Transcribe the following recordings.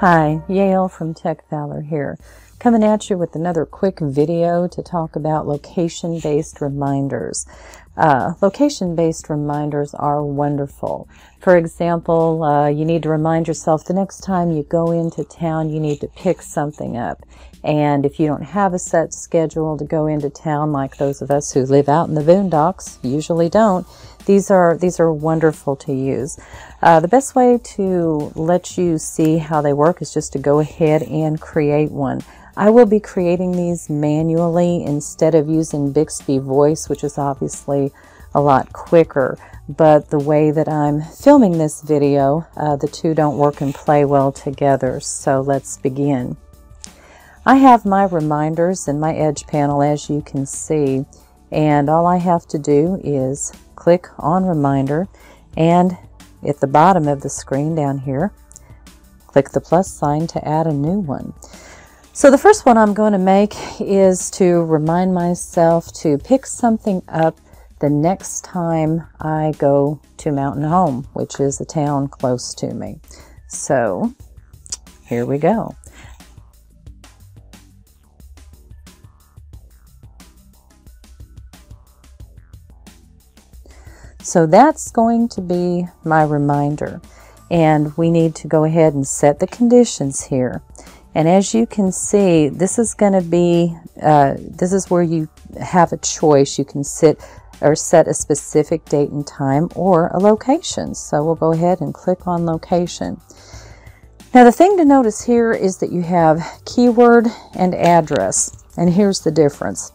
Hi, Yale from Tech Valor here, coming at you with another quick video to talk about location-based reminders. Location-based reminders are wonderful. For example, you need to remind yourself the next time you go into town, you need to pick something up. And if you don't have a set schedule to go into town, like those of us who live out in the boondocks usually don't, these are wonderful to use. The best way to let you see how they work is just to go ahead and create one. I will be creating these manually instead of using Bixby voice, which is obviously a lot quicker, but the way that I'm filming this video, the two don't work and play well together, so let's begin. I have my reminders in my edge panel, as you can see, and all I have to do is click on reminder, and at the bottom of the screen down here, click the plus sign to add a new one. So the first one I'm going to make is to remind myself to pick something up the next time I go to Mountain Home, which is the town close to me. So here we go. So that's going to be my reminder, and we need to go ahead and set the conditions here. And as you can see, this is going to be, this is where you have a choice. You can set a specific date and time or a location. So we'll go ahead and click on location. Now the thing to notice here is that you have keyword and address. And here's the difference.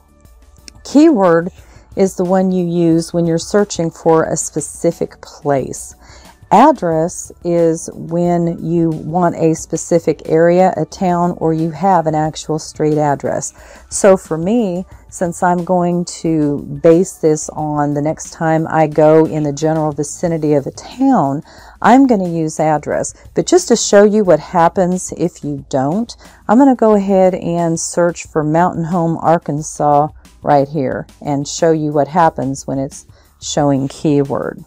Keyword is the one you use when you're searching for a specific place. Address is when you want a specific area, a town, or you have an actual street address. So for me, since I'm going to base this on the next time I go in the general vicinity of a town, I'm going to use address. But just to show you what happens if you don't, I'm going to go ahead and search for Mountain Home, Arkansas right here and show you what happens when it's showing keyword.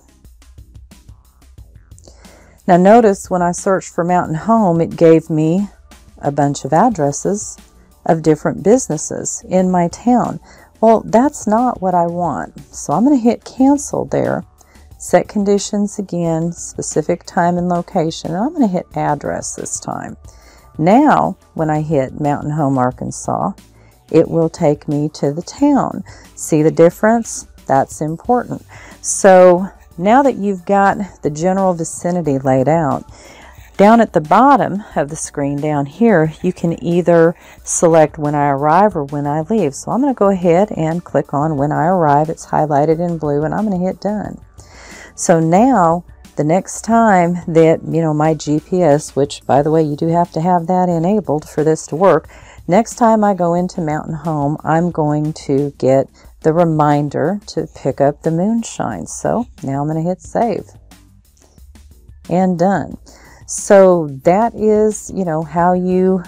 Now notice when I searched for Mountain Home, it gave me a bunch of addresses of different businesses in my town. Well, that's not what I want. So I'm going to hit cancel there, set conditions again, specific time and location, and I'm going to hit address this time. Now, when I hit Mountain Home, Arkansas, it will take me to the town. See the difference? That's important. So now that you've got the general vicinity laid out, down at the bottom of the screen down here, you can either select when I arrive or when I leave. So I'm going to go ahead and click on when I arrive. It's highlighted in blue, and I'm going to hit done. So now the next time that, you know, my GPS, which by the way, you do have to have that enabled for this to work, next time I go into Mountain Home, I'm going to get the reminder to pick up the moonshine. So now I'm going to hit save and done. So that is, you know, how you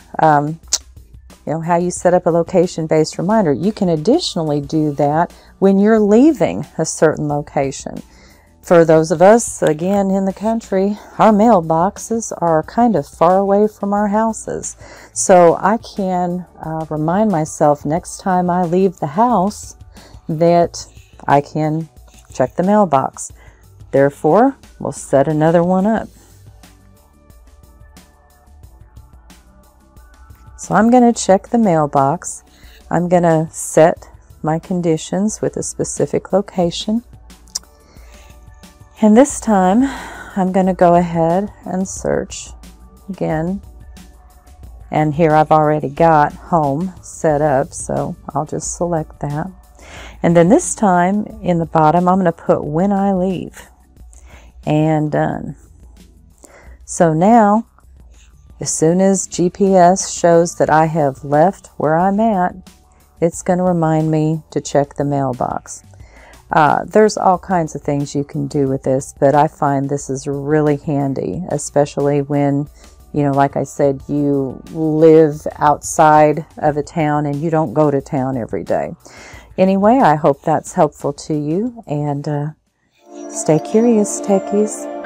set up a location-based reminder. You can additionally do that when you're leaving a certain location. For those of us, again, in the country, our mailboxes are kind of far away from our houses. So I can remind myself next time I leave the house that I can check the mailbox. Therefore, we'll set another one up. So I'm going to check the mailbox. I'm going to set my conditions with a specific location. And this time, I'm going to go ahead and search again. And here I've already got home set up, so I'll just select that. And then this time, in the bottom, I'm going to put when I leave. And done. So now, as soon as GPS shows that I have left where I'm at, it's going to remind me to check the mailbox. There's all kinds of things you can do with this, but I find this is really handy, especially when, you know, like I said, you live outside of a town and you don't go to town every day. Anyway, I hope that's helpful to you, and stay curious, techies.